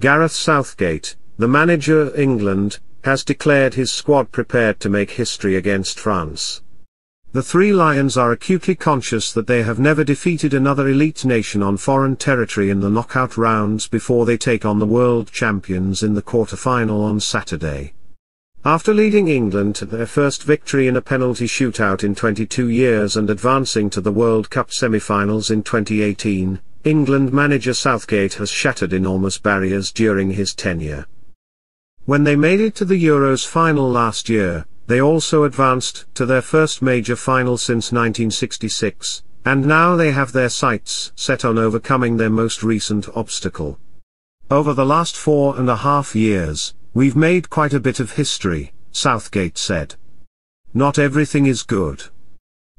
Gareth Southgate, the manager of England, has declared his squad prepared to make history against France. The Three Lions are acutely conscious that they have never defeated another elite nation on foreign territory in the knockout rounds before they take on the world champions in the quarter-final on Saturday. After leading England to their first victory in a penalty shootout in 22 years and advancing to the World Cup semi-finals in 2018, England manager Southgate has shattered enormous barriers during his tenure. When they made it to the Euros final last year, they also advanced to their first major final since 1966, and now they have their sights set on overcoming their most recent obstacle. Over the last 4.5 years, we've made quite a bit of history, Southgate said. Not everything is good.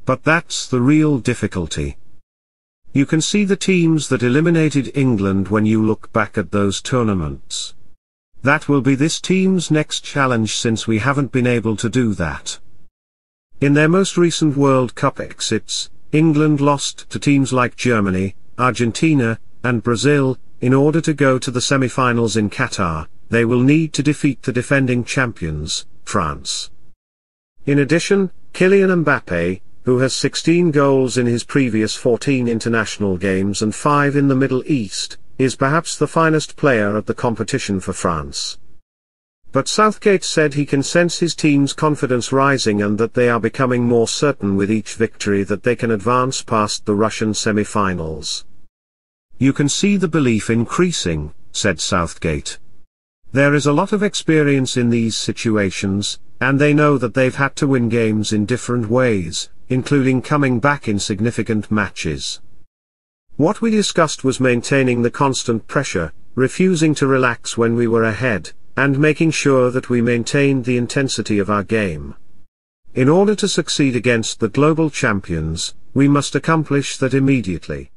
But that's the real difficulty. You can see the teams that eliminated England when you look back at those tournaments. That will be this team's next challenge since we haven't been able to do that. In their most recent World Cup exits, England lost to teams like Germany, Argentina, and Brazil. In order to go to the semi-finals in Qatar, they will need to defeat the defending champions, France. In addition, Kylian Mbappe, who has 16 goals in his previous 14 international games and 5 in the Middle East, is perhaps the finest player at the competition for France. But Southgate said he can sense his team's confidence rising and that they are becoming more certain with each victory that they can advance past the Russian semi-finals. You can see the belief increasing, said Southgate. There is a lot of experience in these situations, and they know that they've had to win games in different ways, including coming back in significant matches. What we discussed was maintaining the constant pressure, refusing to relax when we were ahead, and making sure that we maintained the intensity of our game. In order to succeed against the global champions, we must accomplish that immediately.